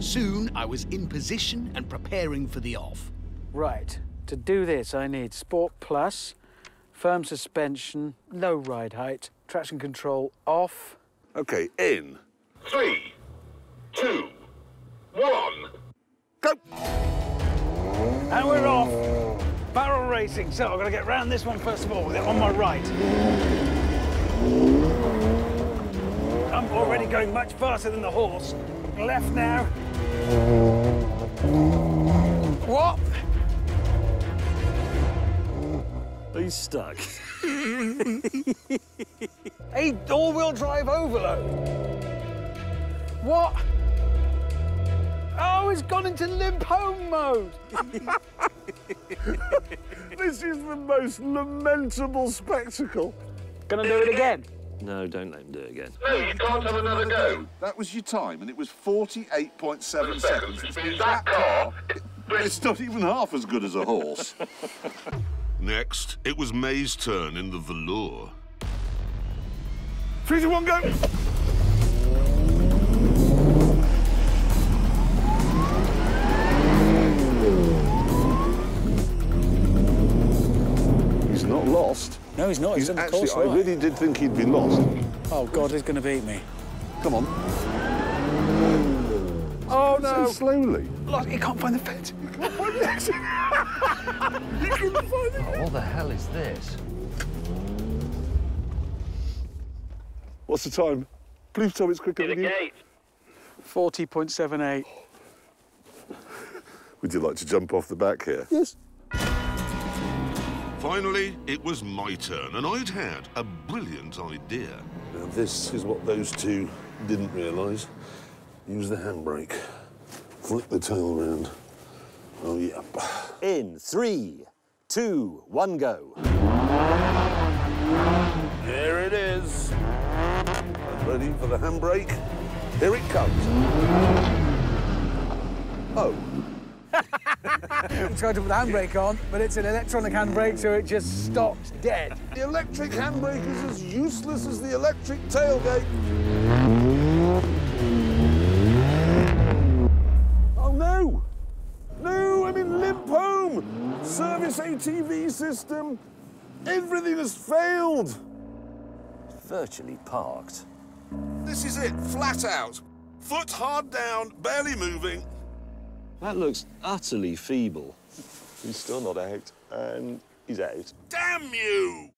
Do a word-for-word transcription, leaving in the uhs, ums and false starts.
Soon I was in position and preparing for the off. Right. To do this, I need Sport Plus, firm suspension, low ride height, traction control off. OK, in. Three, two, one. Go! And we're off. Barrel racing. So I've got to get round this one first of all with it on my right. I'm already going much faster than the horse. Left now. What? He's stuck. A all-wheel drive overload. What? Oh, it's gone into limp home mode. This is the most lamentable spectacle. Gonna do it again? No, don't let him do it again. No, you can't have another go. That was your time, and it was forty-eight point seven seconds. seconds. That car... It's not even half as good as a horse. Next, it was May's turn in the Velour. Three, two, one, go! He's not lost. No, he's not. He's, he's actually, course, I right. really did think he'd be lost. Oh, God, he's going to beat me. Come on. Oh, no. So slowly. Look, he can't find the fence. He can't find the exit. He can't find the oh, what the hell is this? What's the time? Please tell me it's quicker than you. forty point seven eight. Would you like to jump off the back here? Yes. Finally, it was my turn, and I'd had a brilliant idea. Now, this is what those two didn't realise. Use the handbrake. Flick the tail round. Oh, yeah. In three, two, one, go. Here it is. I'm ready for the handbrake. Here it comes. Oh. I tried to put the handbrake on, but it's an electronic handbrake, so it just stops dead. The electric handbrake is as useless as the electric tailgate. Oh, no! No, I'm in limp home! Service A T V system. Everything has failed. Virtually parked. This is it, flat out. Foot hard down, barely moving. That looks utterly feeble. He's still not out, and he's out. Damn you!